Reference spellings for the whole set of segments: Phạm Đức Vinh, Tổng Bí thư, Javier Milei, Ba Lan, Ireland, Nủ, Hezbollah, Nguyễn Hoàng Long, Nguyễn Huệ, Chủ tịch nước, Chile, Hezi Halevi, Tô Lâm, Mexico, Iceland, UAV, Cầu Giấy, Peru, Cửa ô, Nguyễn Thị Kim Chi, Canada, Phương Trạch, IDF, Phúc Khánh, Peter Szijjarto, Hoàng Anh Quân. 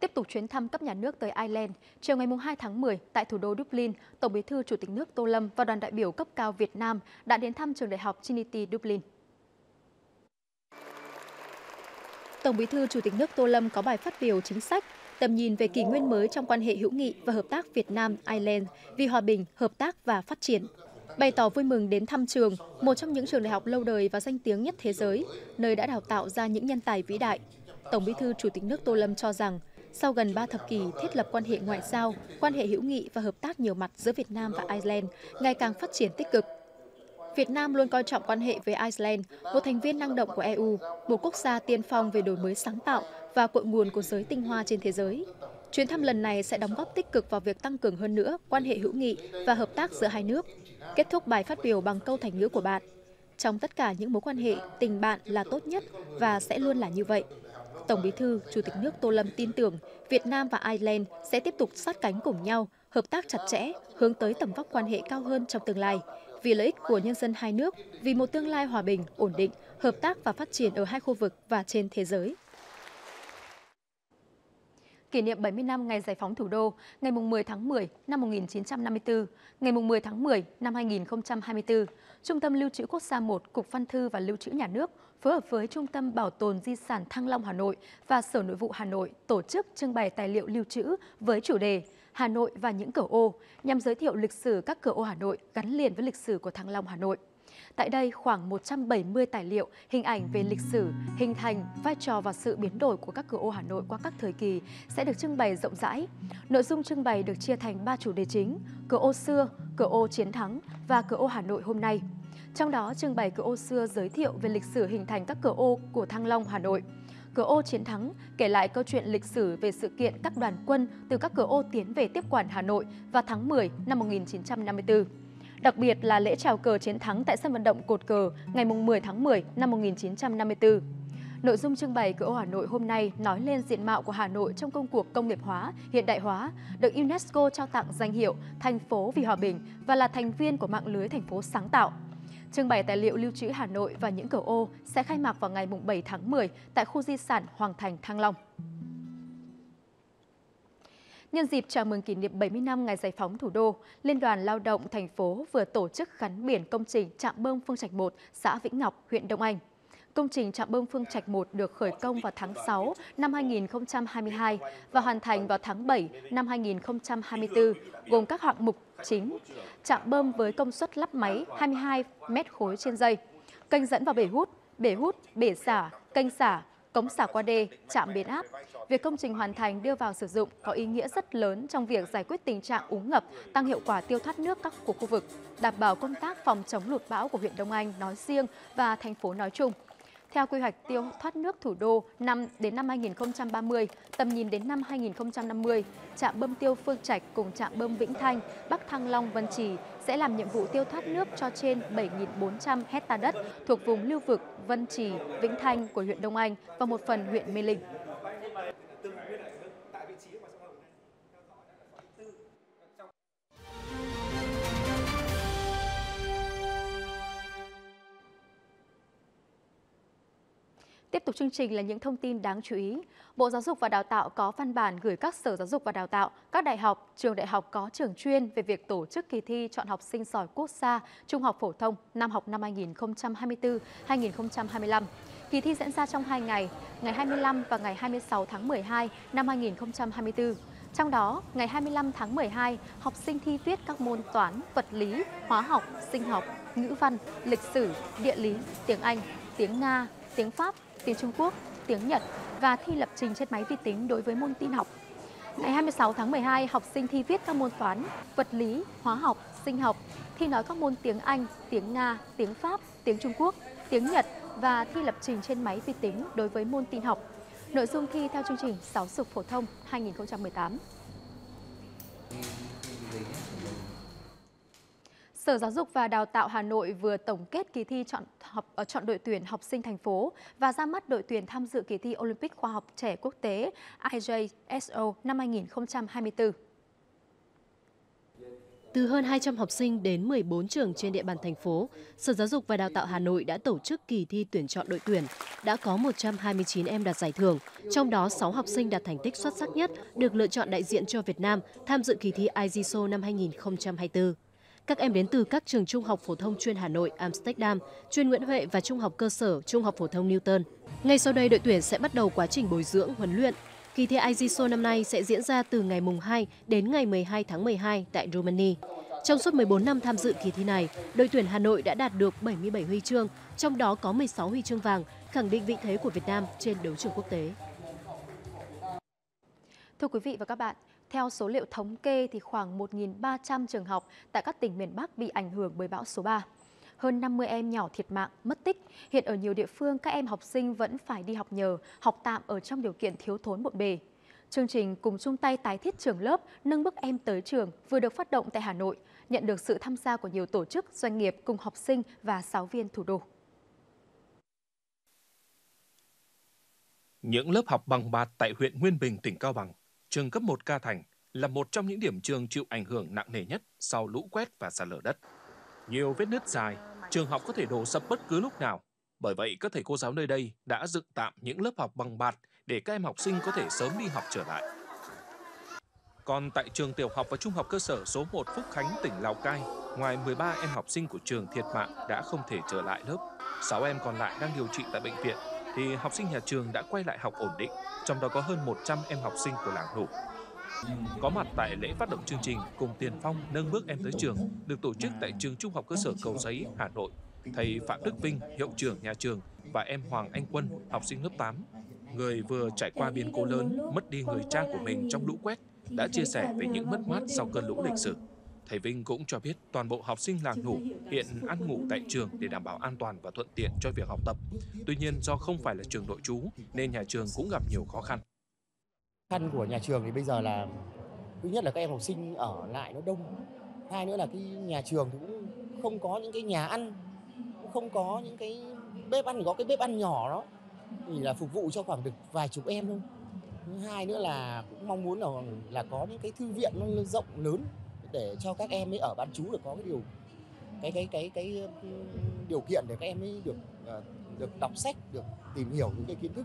tiếp tục chuyến thăm cấp nhà nước tới Iceland. Chiều ngày 2 tháng 10, tại thủ đô Dublin, Tổng Bí thư Chủ tịch nước Tô Lâm và đoàn đại biểu cấp cao Việt Nam đã đến thăm trường đại học Trinity Dublin. Tổng Bí thư Chủ tịch nước Tô Lâm có bài phát biểu chính sách, tầm nhìn về kỷ nguyên mới trong quan hệ hữu nghị và hợp tác Việt Nam-Ireland vì hòa bình, hợp tác và phát triển. Bày tỏ vui mừng đến thăm trường, một trong những trường đại học lâu đời và danh tiếng nhất thế giới, nơi đã đào tạo ra những nhân tài vĩ đại. Tổng Bí thư Chủ tịch nước Tô Lâm cho rằng, sau gần 3 thập kỷ thiết lập quan hệ ngoại giao, quan hệ hữu nghị và hợp tác nhiều mặt giữa Việt Nam và Ireland ngày càng phát triển tích cực. Việt Nam luôn coi trọng quan hệ với Iceland, một thành viên năng động của EU, một quốc gia tiên phong về đổi mới sáng tạo và cội nguồn của giới tinh hoa trên thế giới. Chuyến thăm lần này sẽ đóng góp tích cực vào việc tăng cường hơn nữa quan hệ hữu nghị và hợp tác giữa hai nước. Kết thúc bài phát biểu bằng câu thành ngữ của bạn: trong tất cả những mối quan hệ, tình bạn là tốt nhất và sẽ luôn là như vậy. Tổng Bí thư, Chủ tịch nước Tô Lâm tin tưởng Việt Nam và Ireland sẽ tiếp tục sát cánh cùng nhau, hợp tác chặt chẽ, hướng tới tầm vóc quan hệ cao hơn trong tương lai, vì lợi ích của nhân dân hai nước, vì một tương lai hòa bình, ổn định, hợp tác và phát triển ở hai khu vực và trên thế giới. Kỷ niệm 70 năm ngày giải phóng thủ đô, ngày 10 tháng 10 năm 1954, ngày 10 tháng 10 năm 2024, Trung tâm Lưu trữ Quốc gia 1, Cục Văn thư và Lưu trữ Nhà nước phối hợp với Trung tâm Bảo tồn Di sản Thăng Long Hà Nội và Sở Nội vụ Hà Nội tổ chức trưng bày tài liệu lưu trữ với chủ đề Hà Nội và những cửa ô, nhằm giới thiệu lịch sử các cửa ô Hà Nội gắn liền với lịch sử của Thăng Long Hà Nội. Tại đây, khoảng 170 tài liệu, hình ảnh về lịch sử, hình thành, vai trò và sự biến đổi của các cửa ô Hà Nội qua các thời kỳ sẽ được trưng bày rộng rãi. Nội dung trưng bày được chia thành 3 chủ đề chính: cửa ô xưa, cửa ô chiến thắng và cửa ô Hà Nội hôm nay. Trong đó, trưng bày cửa ô xưa giới thiệu về lịch sử hình thành các cửa ô của Thăng Long Hà Nội. Cửa ô chiến thắng kể lại câu chuyện lịch sử về sự kiện các đoàn quân từ các cửa ô tiến về tiếp quản Hà Nội vào tháng 10 năm 1954. Đặc biệt là lễ chào cờ chiến thắng tại sân vận động Cột Cờ ngày 10 tháng 10 năm 1954. Nội dung trưng bày cửa ô Hà Nội hôm nay nói lên diện mạo của Hà Nội trong công cuộc công nghiệp hóa, hiện đại hóa, được UNESCO trao tặng danh hiệu Thành phố vì hòa bình và là thành viên của mạng lưới thành phố sáng tạo. Trưng bày tài liệu lưu trữ Hà Nội và những cửa ô sẽ khai mạc vào ngày 7 tháng 10 tại khu di sản Hoàng Thành Thăng Long. Nhân dịp chào mừng kỷ niệm 70 năm ngày giải phóng thủ đô, Liên đoàn Lao động thành phố vừa tổ chức gắn biển công trình trạm bơm Phương Trạch 1, xã Vĩnh Ngọc, huyện Đông Anh. Công trình trạm bơm Phương Trạch 1 được khởi công vào tháng 6 năm 2022 và hoàn thành vào tháng 7 năm 2024, gồm các hạng mục chính: trạm bơm với công suất lắp máy 22 mét khối trên giây, kênh dẫn vào bể hút, bể xả, kênh xả, cống xả qua đê, trạm biến áp. Việc công trình hoàn thành đưa vào sử dụng có ý nghĩa rất lớn trong việc giải quyết tình trạng úng ngập, tăng hiệu quả tiêu thoát nước các khu vực, đảm bảo công tác phòng chống lụt bão của huyện Đông Anh nói riêng và thành phố nói chung. Theo quy hoạch tiêu thoát nước thủ đô đến năm 2030, tầm nhìn đến năm 2050, trạm bơm tiêu Phương Trạch cùng trạm bơm Vĩnh Thanh, Bắc Thăng Long, Vân Trì sẽ làm nhiệm vụ tiêu thoát nước cho trên 7.400 hecta đất thuộc vùng lưu vực Vân Trì, Vĩnh Thanh của huyện Đông Anh và một phần huyện Mê Linh. Tiếp tục chương trình là những thông tin đáng chú ý. Bộ Giáo dục và Đào tạo có văn bản gửi các sở giáo dục và đào tạo, các đại học, trường đại học có trường chuyên về việc tổ chức kỳ thi chọn học sinh giỏi quốc gia trung học phổ thông năm học năm 2024-2025. Kỳ thi diễn ra trong 2 ngày, ngày 25 và ngày 26 tháng 12 năm 2024. Trong đó, ngày 25 tháng 12, học sinh thi viết các môn toán, vật lý, hóa học, sinh học, ngữ văn, lịch sử, địa lý, tiếng Anh, tiếng Nga, tiếng Pháp, tiếng Trung Quốc, tiếng Nhật và thi lập trình trên máy vi tính đối với môn tin học. Ngày 26 tháng 12, học sinh thi viết các môn toán, vật lý, hóa học, sinh học, thi nói các môn tiếng Anh, tiếng Nga, tiếng Pháp, tiếng Trung Quốc, tiếng Nhật và thi lập trình trên máy vi tính đối với môn tin học. Nội dung thi theo chương trình Giáo dục phổ thông 2018. Sở Giáo dục và Đào tạo Hà Nội vừa tổng kết kỳ thi chọn đội tuyển học sinh thành phố và ra mắt đội tuyển tham dự kỳ thi Olympic khoa học trẻ quốc tế IJSO năm 2024. Từ hơn 200 học sinh đến 14 trường trên địa bàn thành phố, Sở Giáo dục và Đào tạo Hà Nội đã tổ chức kỳ thi tuyển chọn đội tuyển. Đã có 129 em đạt giải thưởng, trong đó 6 học sinh đạt thành tích xuất sắc nhất được lựa chọn đại diện cho Việt Nam tham dự kỳ thi IJSO năm 2024. Các em đến từ các trường trung học phổ thông chuyên Hà Nội Amsterdam, chuyên Nguyễn Huệ và trung học cơ sở, trung học phổ thông Newton. Ngay sau đây, đội tuyển sẽ bắt đầu quá trình bồi dưỡng, huấn luyện. Kỳ thi IJSO năm nay sẽ diễn ra từ ngày mùng 2 đến ngày 12 tháng 12 tại Romania. Trong suốt 14 năm tham dự kỳ thi này, đội tuyển Hà Nội đã đạt được 77 huy chương, trong đó có 16 huy chương vàng, khẳng định vị thế của Việt Nam trên đấu trường quốc tế. Thưa quý vị và các bạn, theo số liệu thống kê thì khoảng 1.300 trường học tại các tỉnh miền Bắc bị ảnh hưởng bởi bão số 3. Hơn 50 em nhỏ thiệt mạng, mất tích. Hiện ở nhiều địa phương, các em học sinh vẫn phải đi học nhờ, học tạm ở trong điều kiện thiếu thốn bộn bề. Chương trình Cùng chung tay tái thiết trường lớp, nâng bước em tới trường vừa được phát động tại Hà Nội, nhận được sự tham gia của nhiều tổ chức, doanh nghiệp cùng học sinh và giáo viên thủ đô. Những lớp học bằng bạt tại huyện Nguyên Bình, tỉnh Cao Bằng, trường cấp 1 Ka Thành là một trong những điểm trường chịu ảnh hưởng nặng nề nhất sau lũ quét và sạt lở đất. Nhiều vết nứt dài, trường học có thể đổ sập bất cứ lúc nào. Bởi vậy, các thầy cô giáo nơi đây đã dựng tạm những lớp học bằng bạt để các em học sinh có thể sớm đi học trở lại. Còn tại trường tiểu học và trung học cơ sở số 1 Phúc Khánh, tỉnh Lào Cai, ngoài 13 em học sinh của trường thiệt mạng đã không thể trở lại lớp, 6 em còn lại đang điều trị tại bệnh viện, thì học sinh nhà trường đã quay lại học ổn định, trong đó có hơn 100 em học sinh của làng Nủ. Có mặt tại lễ phát động chương trình Cùng tiền phong nâng bước em tới trường được tổ chức tại trường trung học cơ sở Cầu Giấy, Hà Nội, thầy Phạm Đức Vinh, hiệu trưởng nhà trường và em Hoàng Anh Quân, học sinh lớp 8, người vừa trải qua biến cố lớn, mất đi người cha của mình trong lũ quét, đã chia sẻ về những mất mát sau cơn lũ lịch sử. Thầy Vinh cũng cho biết toàn bộ học sinh làng Nủ hiện ăn ngủ tại trường để đảm bảo an toàn và thuận tiện cho việc học tập. Tuy nhiên, do không phải là trường nội trú nên nhà trường cũng gặp nhiều khó khăn. Khó khăn của nhà trường thì bây giờ là thứ nhất là các em học sinh ở lại nó đông, hai nữa là cái nhà trường cũng không có những cái nhà ăn, cũng không có những cái bếp ăn, có cái bếp ăn nhỏ đó thì là phục vụ cho khoảng được vài chục em thôi. Thứ hai nữa là cũng mong muốn là có những cái thư viện nó rộng lớn để cho các em ấy ở bán trú được có cái điều kiện để các em ấy được đọc sách, được tìm hiểu những cái kiến thức.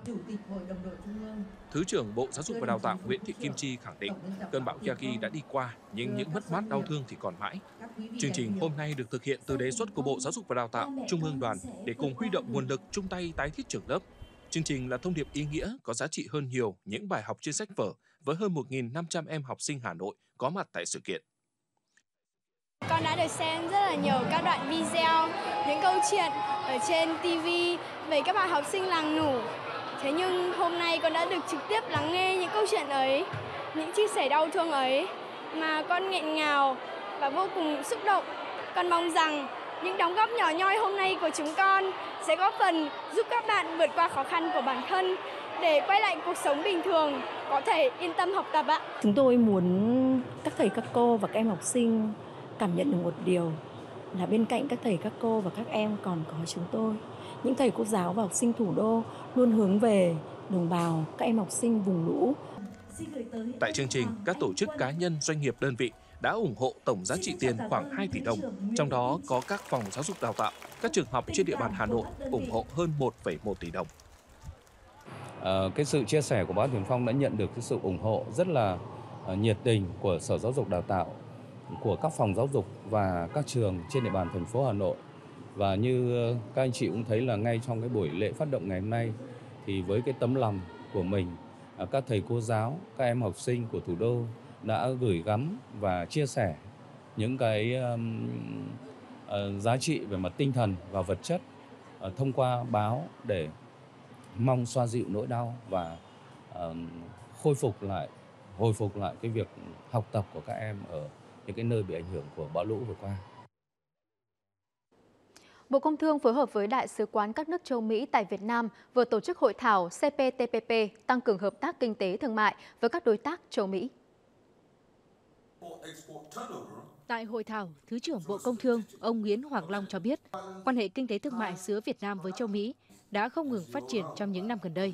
Thứ trưởng Bộ Giáo dục và Đào tạo Nguyễn Thị Kim Chi khẳng định cơn bão Yagi đã đi qua nhưng những mất mát đau thương thì còn mãi. Chương trình hôm nay được thực hiện từ đề xuất của Bộ Giáo dục và Đào tạo, Trung ương Đoàn để cùng huy động nguồn lực chung tay tái thiết trường lớp. Chương trình là thông điệp ý nghĩa có giá trị hơn nhiều những bài học trên sách vở với hơn 1.500 em học sinh Hà Nội có mặt tại sự kiện. Con đã được xem rất là nhiều các đoạn video, những câu chuyện ở trên TV về các bạn học sinh làng Nủ. Thế nhưng hôm nay con đã được trực tiếp lắng nghe những câu chuyện ấy, những chia sẻ đau thương ấy mà con nghẹn ngào và vô cùng xúc động. Con mong rằng những đóng góp nhỏ nhoi hôm nay của chúng con sẽ góp phần giúp các bạn vượt qua khó khăn của bản thân để quay lại cuộc sống bình thường, có thể yên tâm học tập ạ. Chúng tôi muốn các thầy, các cô và các em học sinh cảm nhận được một điều là bên cạnh các thầy, các cô và các em còn có chúng tôi. Những thầy cô giáo và học sinh thủ đô luôn hướng về đồng bào, các em học sinh vùng lũ. Tại chương trình, các tổ chức cá nhân, doanh nghiệp, đơn vị đã ủng hộ tổng giá trị tiền khoảng 2 tỷ đồng. Trong đó có các phòng giáo dục đào tạo, các trường học trên địa bàn Hà Nội ủng hộ hơn 1,1 tỷ đồng. Cái sự chia sẻ của báo Tiền Phong đã nhận được cái sự ủng hộ rất là nhiệt tình của Sở Giáo dục Đào tạo, của các phòng giáo dục và các trường trên địa bàn thành phố Hà Nội. Và như các anh chị cũng thấy là ngay trong cái buổi lễ phát động ngày hôm nay thì với cái tấm lòng của mình, các thầy cô giáo, các em học sinh của thủ đô đã gửi gắm và chia sẻ những cái giá trị về mặt tinh thần và vật chất thông qua báo để mong xoa dịu nỗi đau và hồi phục lại cái việc học tập của các em ở những cái nơi bị ảnh hưởng của bão lũ vừa qua. Bộ Công Thương phối hợp với Đại sứ quán các nước châu Mỹ tại Việt Nam vừa tổ chức hội thảo CPTPP tăng cường hợp tác kinh tế thương mại với các đối tác châu Mỹ. Tại hội thảo, Thứ trưởng Bộ Công Thương, ông Nguyễn Hoàng Long cho biết, quan hệ kinh tế thương mại giữa Việt Nam với châu Mỹ đã không ngừng phát triển trong những năm gần đây.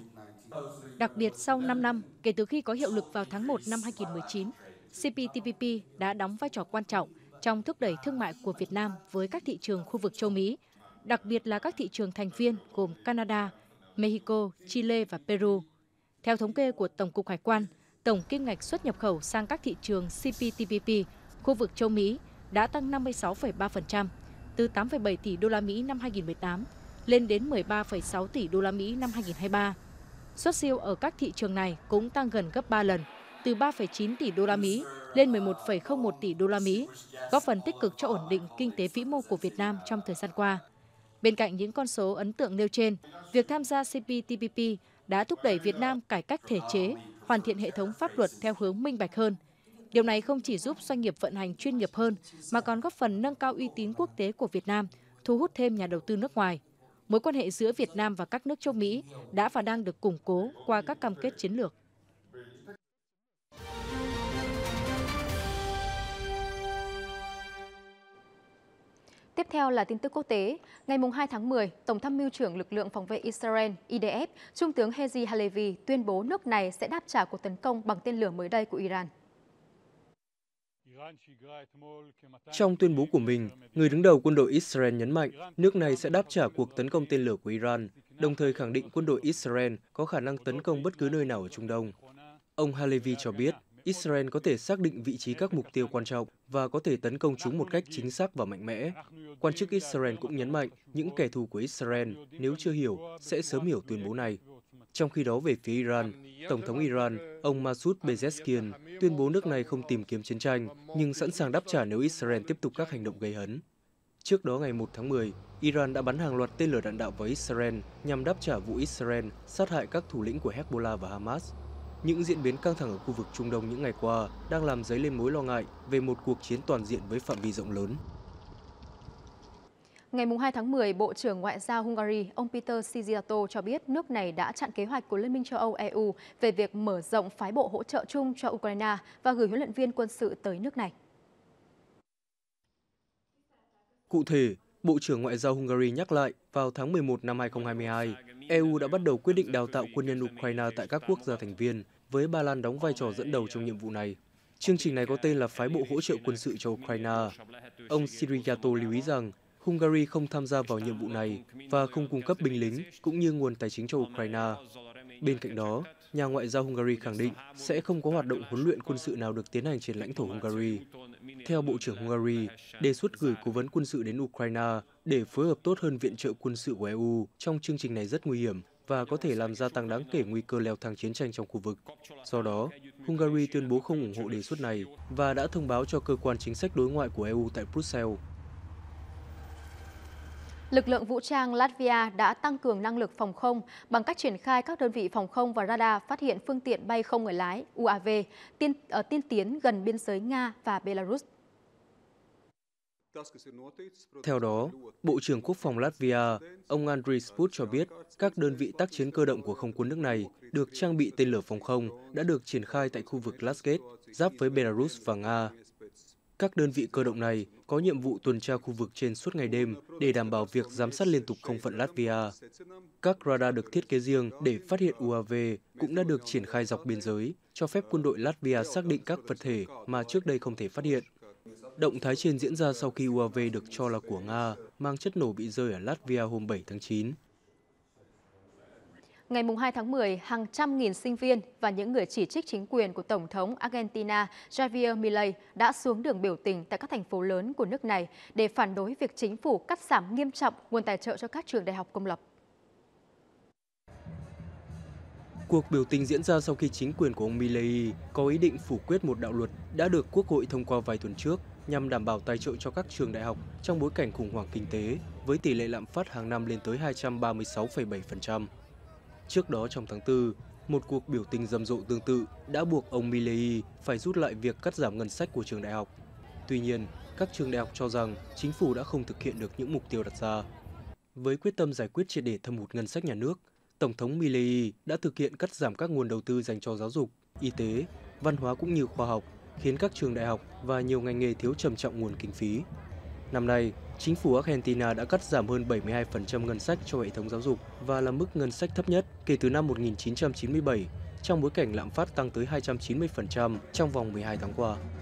Đặc biệt sau 5 năm kể từ khi có hiệu lực vào tháng 1 năm 2019, CPTPP đã đóng vai trò quan trọng trong thúc đẩy thương mại của Việt Nam với các thị trường khu vực châu Mỹ, đặc biệt là các thị trường thành viên gồm Canada, Mexico, Chile và Peru. Theo thống kê của Tổng cục Hải quan, tổng kim ngạch xuất nhập khẩu sang các thị trường CPTPP, khu vực châu Mỹ đã tăng 56,3%, từ 8,7 tỷ đô la Mỹ năm 2018 lên đến 13,6 tỷ đô la Mỹ năm 2023. Xuất siêu ở các thị trường này cũng tăng gần gấp 3 lần, từ 3,9 tỷ đô la Mỹ lên 11,01 tỷ đô la Mỹ, góp phần tích cực cho ổn định kinh tế vĩ mô của Việt Nam trong thời gian qua. Bên cạnh những con số ấn tượng nêu trên, việc tham gia CPTPP đã thúc đẩy Việt Nam cải cách thể chế, hoàn thiện hệ thống pháp luật theo hướng minh bạch hơn. Điều này không chỉ giúp doanh nghiệp vận hành chuyên nghiệp hơn, mà còn góp phần nâng cao uy tín quốc tế của Việt Nam, thu hút thêm nhà đầu tư nước ngoài. Mối quan hệ giữa Việt Nam và các nước châu Mỹ đã và đang được củng cố qua các cam kết chiến lược. Tiếp theo là tin tức quốc tế. Ngày 2 tháng 10, Tổng tham mưu trưởng lực lượng phòng vệ Israel (IDF) Trung tướng Hezi Halevi tuyên bố nước này sẽ đáp trả cuộc tấn công bằng tên lửa mới đây của Iran. Trong tuyên bố của mình, người đứng đầu quân đội Israel nhấn mạnh nước này sẽ đáp trả cuộc tấn công tên lửa của Iran, đồng thời khẳng định quân đội Israel có khả năng tấn công bất cứ nơi nào ở Trung Đông. Ông Halevi cho biết, Israel có thể xác định vị trí các mục tiêu quan trọng và có thể tấn công chúng một cách chính xác và mạnh mẽ. Quan chức Israel cũng nhấn mạnh những kẻ thù của Israel, nếu chưa hiểu, sẽ sớm hiểu tuyên bố này. Trong khi đó về phía Iran, Tổng thống Iran, ông Masoud Pezeshkian tuyên bố nước này không tìm kiếm chiến tranh, nhưng sẵn sàng đáp trả nếu Israel tiếp tục các hành động gây hấn. Trước đó ngày 1 tháng 10, Iran đã bắn hàng loạt tên lửa đạn đạo vào Israel nhằm đáp trả vụ Israel sát hại các thủ lĩnh của Hezbollah và Hamas. Những diễn biến căng thẳng ở khu vực Trung Đông những ngày qua đang làm dấy lên mối lo ngại về một cuộc chiến toàn diện với phạm vi rộng lớn. Ngày 2 tháng 10, Bộ trưởng Ngoại giao Hungary, ông Peter Szijjarto cho biết nước này đã chặn kế hoạch của Liên minh châu Âu EU về việc mở rộng phái bộ hỗ trợ chung cho Ukraine và gửi huấn luyện viên quân sự tới nước này. Cụ thể, Bộ trưởng Ngoại giao Hungary nhắc lại, vào tháng 11 năm 2022, EU đã bắt đầu quyết định đào tạo quân nhân Ukraine tại các quốc gia thành viên, với Ba Lan đóng vai trò dẫn đầu trong nhiệm vụ này. Chương trình này có tên là Phái bộ hỗ trợ quân sự cho Ukraine. Ông Szijjarto lưu ý rằng, Hungary không tham gia vào nhiệm vụ này và không cung cấp binh lính cũng như nguồn tài chính cho Ukraine. Bên cạnh đó, nhà ngoại giao Hungary khẳng định sẽ không có hoạt động huấn luyện quân sự nào được tiến hành trên lãnh thổ Hungary. Theo Bộ trưởng Hungary, đề xuất gửi cố vấn quân sự đến Ukraine để phối hợp tốt hơn viện trợ quân sự của EU trong chương trình này rất nguy hiểm và có thể làm gia tăng đáng kể nguy cơ leo thang chiến tranh trong khu vực. Do đó, Hungary tuyên bố không ủng hộ đề xuất này và đã thông báo cho cơ quan chính sách đối ngoại của EU tại Brussels. Lực lượng vũ trang Latvia đã tăng cường năng lực phòng không bằng cách triển khai các đơn vị phòng không và radar phát hiện phương tiện bay không người lái UAV tiên tiến gần biên giới Nga và Belarus. Theo đó, Bộ trưởng Quốc phòng Latvia, ông Andris Sput cho biết các đơn vị tác chiến cơ động của không quân nước này được trang bị tên lửa phòng không đã được triển khai tại khu vực Glasgow, giáp với Belarus và Nga. Các đơn vị cơ động này có nhiệm vụ tuần tra khu vực trên suốt ngày đêm để đảm bảo việc giám sát liên tục không phận Latvia. Các radar được thiết kế riêng để phát hiện UAV cũng đã được triển khai dọc biên giới, cho phép quân đội Latvia xác định các vật thể mà trước đây không thể phát hiện. Động thái trên diễn ra sau khi UAV được cho là của Nga, mang chất nổ bị rơi ở Latvia hôm 7 tháng 9. Ngày 2 tháng 10, hàng trăm nghìn sinh viên và những người chỉ trích chính quyền của Tổng thống Argentina Javier Milei đã xuống đường biểu tình tại các thành phố lớn của nước này để phản đối việc chính phủ cắt giảm nghiêm trọng nguồn tài trợ cho các trường đại học công lập. Cuộc biểu tình diễn ra sau khi chính quyền của ông Milei có ý định phủ quyết một đạo luật đã được Quốc hội thông qua vài tuần trước nhằm đảm bảo tài trợ cho các trường đại học trong bối cảnh khủng hoảng kinh tế với tỷ lệ lạm phát hàng năm lên tới 236,7%. Trước đó trong tháng 4, một cuộc biểu tình rầm rộ tương tự đã buộc ông Milei phải rút lại việc cắt giảm ngân sách của trường đại học. Tuy nhiên, các trường đại học cho rằng chính phủ đã không thực hiện được những mục tiêu đặt ra. Với quyết tâm giải quyết triệt để thâm hụt ngân sách nhà nước, Tổng thống Milei đã thực hiện cắt giảm các nguồn đầu tư dành cho giáo dục, y tế, văn hóa cũng như khoa học, khiến các trường đại học và nhiều ngành nghề thiếu trầm trọng nguồn kinh phí. Năm nay, chính phủ Argentina đã cắt giảm hơn 72% ngân sách cho hệ thống giáo dục và là mức ngân sách thấp nhất kể từ năm 1997, trong bối cảnh lạm phát tăng tới 290% trong vòng 12 tháng qua.